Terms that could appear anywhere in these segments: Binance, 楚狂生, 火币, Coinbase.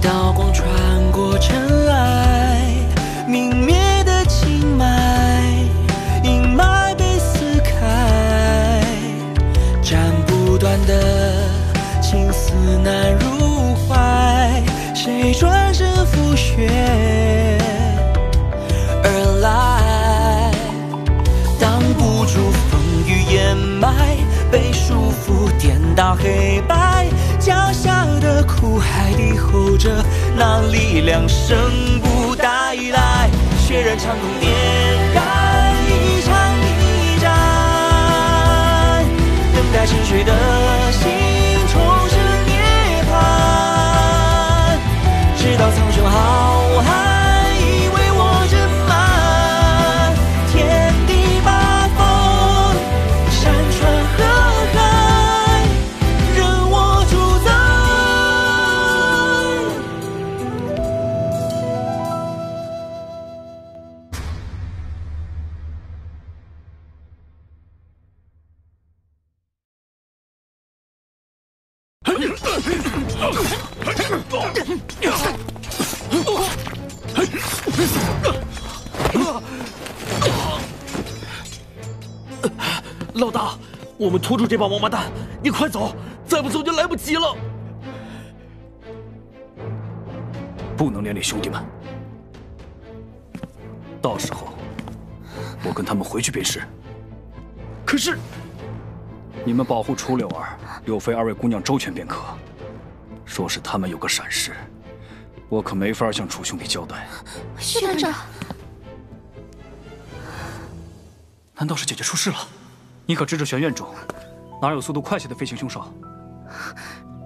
道光穿过尘埃，泯灭的清脉，阴霾被撕开，斩不断的情丝难入怀，谁转身覆雪而来？挡不住风雨掩埋，被束缚颠倒黑白。 脚下的苦海里吼着，那力量生不带来，血染长空点燃一场一战，等待沉睡的心重拾涅槃，直到苍穹浩瀚。 老大，我们拖住这帮王八蛋！你快走，再不走就来不及了。不能连累兄弟们，到时候我跟他们回去便是。可是，你们保护楚柳儿、柳飞二位姑娘周全便可。若是他们有个闪失，我可没法向楚兄弟交代。是团长，难道是姐姐出事了？ 你可知这玄院中，哪有速度快些的飞行凶手？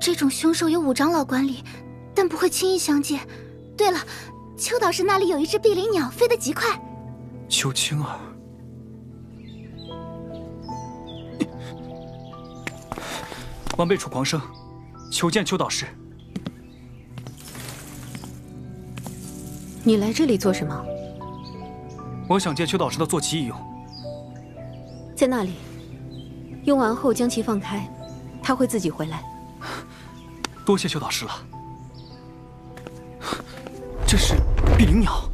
这种凶手由五长老管理，但不会轻易相见。对了，秋岛市那里有一只碧鳞鸟，飞得极快。秋青儿，晚辈楚狂生，求见秋岛市。你来这里做什么？我想借秋岛市的坐骑一用，在那里。 用完后将其放开，他会自己回来。多谢修道士了。这是碧灵鸟。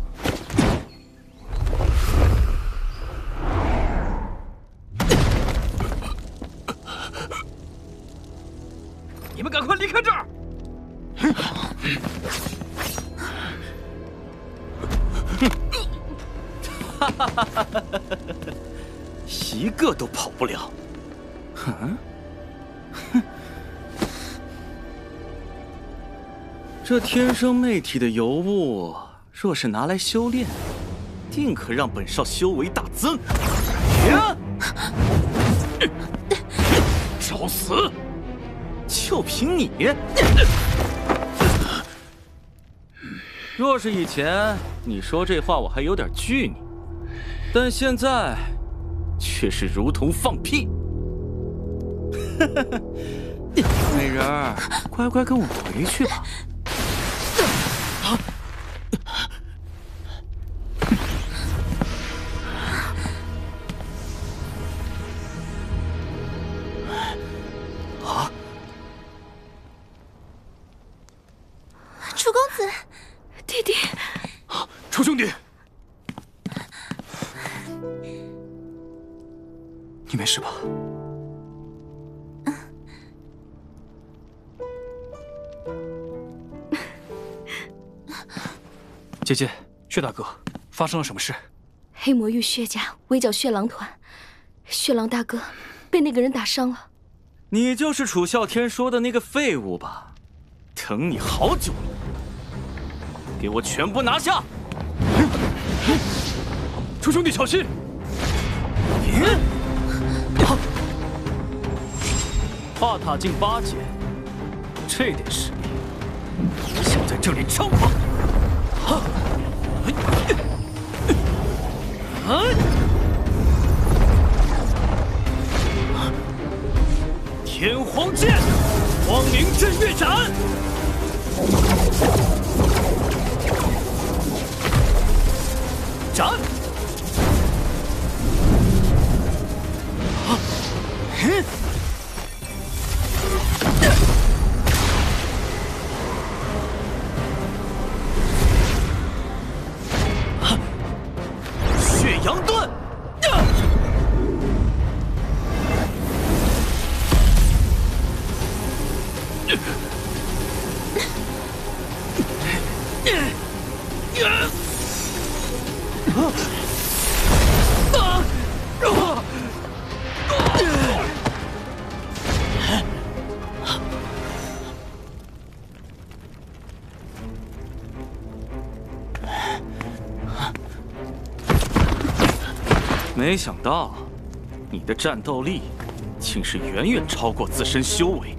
你们赶快离开这儿！哈哈哈哈哈！一个都跑不了。 嗯，哼，这天生媚体的尤物，若是拿来修炼，定可让本少修为大增。找死！就凭你！若是以前你说这话，我还有点惧你，但现在却是如同放屁。 美人儿，乖乖跟我回去吧。啊！楚公子，弟弟，楚兄弟，你没事吧？ 姐姐，薛大哥，发生了什么事？黑魔域薛家围剿血狼团，血狼大哥被那个人打伤了。你就是楚啸天说的那个废物吧？等你好久了，给我全部拿下！楚兄弟小心！跨塔境8阶，这点实力，你想在这里称王？ 天皇剑，光明镇月斩。斩！啊！没想到，你的战斗力竟是远远超过自身修为。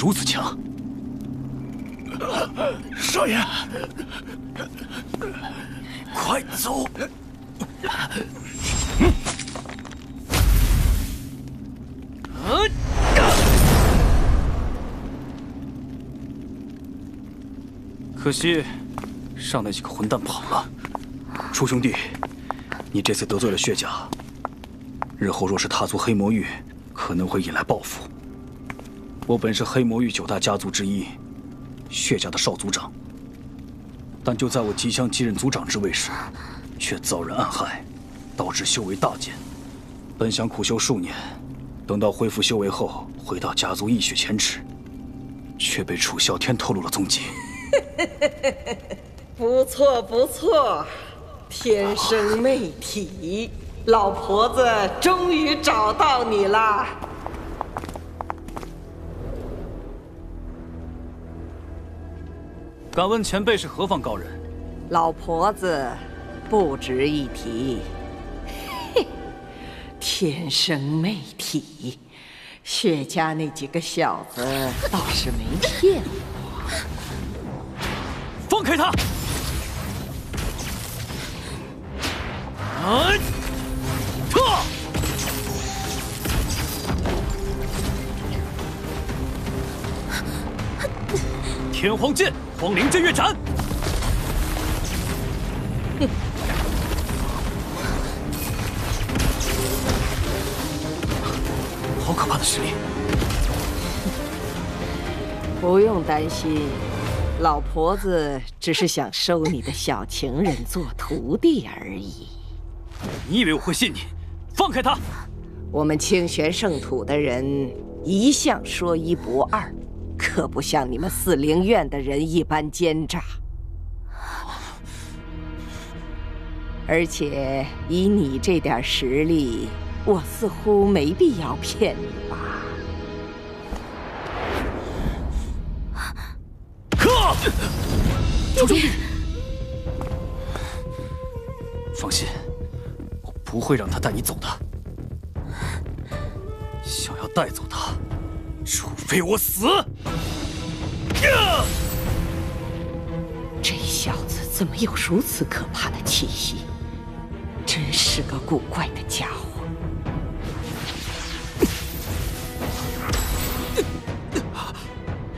如此强，少爷，快走！可惜，上那几个混蛋跑了。楚兄弟，你这次得罪了薛家，日后若是踏足黑魔域，可能会引来报复。 我本是黑魔域9大家族之一，血家的少族长。但就在我即将继任族长之位时，却遭人暗害，导致修为大减。本想苦修数年，等到恢复修为后回到家族一雪前耻，却被楚啸天透露了踪迹。不错不错，天生媚体，老婆子终于找到你啦！ 敢问前辈是何方高人？老婆子，不值一提。嘿，天生媚体，薛家那几个小子倒是没骗我。放开他！啊！特！ 天荒剑，荒灵剑月斩。好可怕的实力！不用担心，老婆子只是想收你的小情人做徒弟而已。你以为我会信你？放开他！我们清玄圣土的人一向说一不二。 可不像你们四灵院的人一般奸诈，而且以你这点实力，我似乎没必要骗你吧？可，楚兄弟，放心，我不会让他带你走的。想要带走他。 除非我死！这小子怎么有如此可怕的气息？真是个古怪的家伙！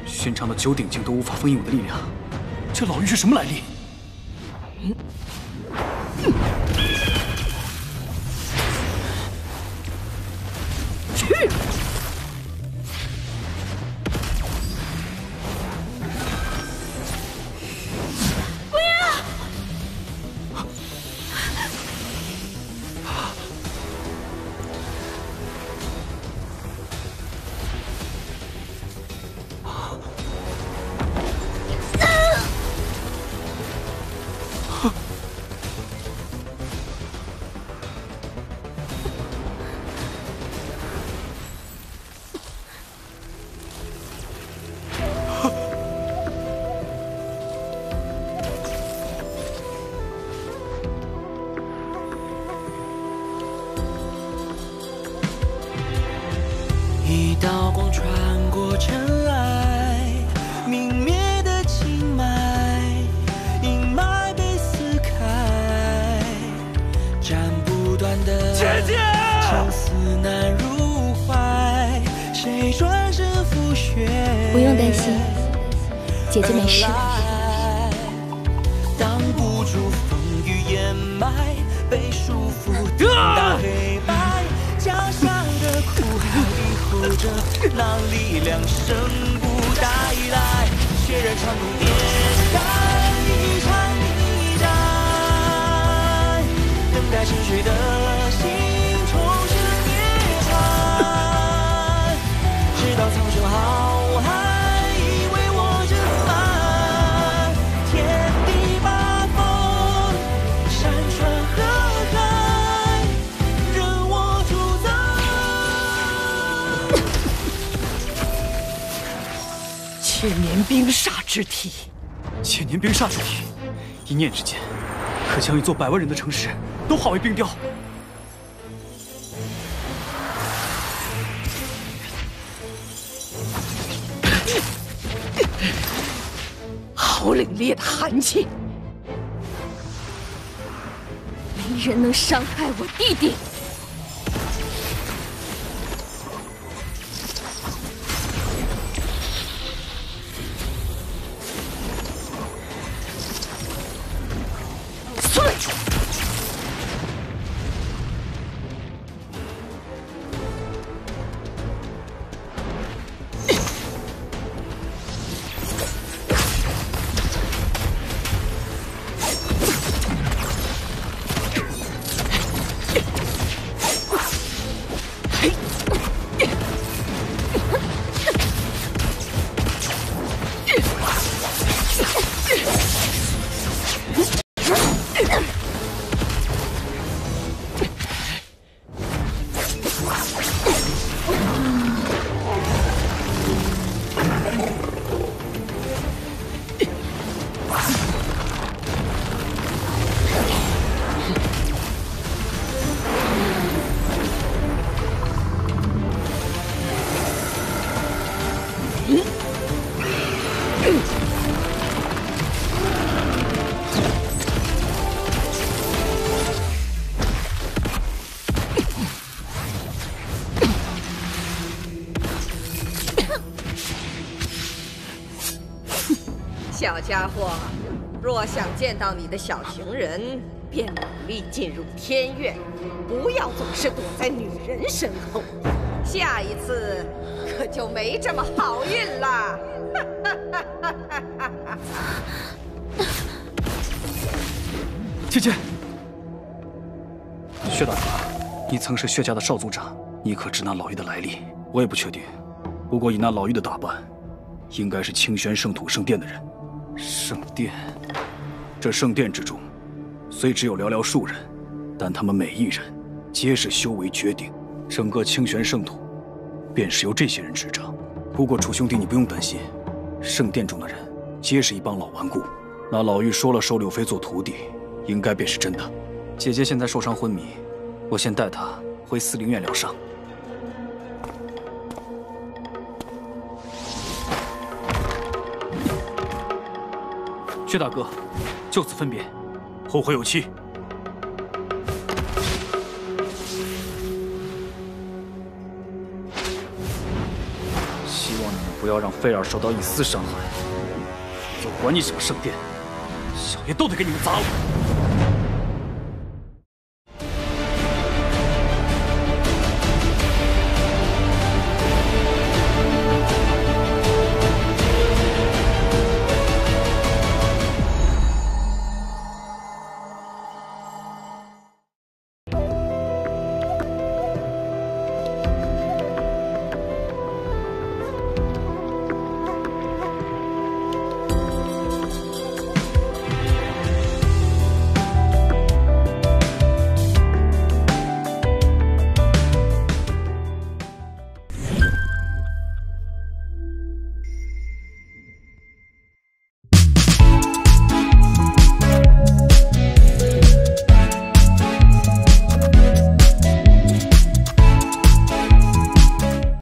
寻常的9鼎境都无法封印我的力量，这老妪是什么来历？去！不要！一道光穿过尘埃，泯灭的清脉，阴霾被撕开，斩不断的情丝难入怀。谁转身覆雪？不用担心，姐姐没事。挡不住风雨掩埋，被束缚的黑白，加上的苦海。 护着那力量，生不带来，血染长空迭代，一场一代，等待沉睡的心重拾夜海，直到苍生浩瀚，依偎我这般，天地八风，山川河。 千年冰煞之体，千年冰煞之体，一念之间，可将一座100万人的城市都化为冰雕。好凛冽的寒气，没人能伤害我弟弟。 小家伙，若想见到你的小情人，便努力进入天院，不要总是躲在女人身后。下一次可就没这么好运啦！姐姐，薛大哥，你曾是薛家的少族长，你可知那老妪的来历？我也不确定，不过以那老妪的打扮，应该是清玄圣土圣殿的人。 圣殿，这圣殿之中，虽只有寥寥数人，但他们每一人皆是修为绝顶。整个清玄圣土，便是由这些人执掌。不过楚兄弟，你不用担心，圣殿中的人皆是一帮老顽固。那老妪说了收柳飞做徒弟，应该便是真的。姐姐现在受伤昏迷，我先带她回司灵院疗伤。 薛大哥，就此分别，后会有期。希望你们不要让菲儿受到一丝伤害。我管你什么圣殿，小爷都得给你们砸了！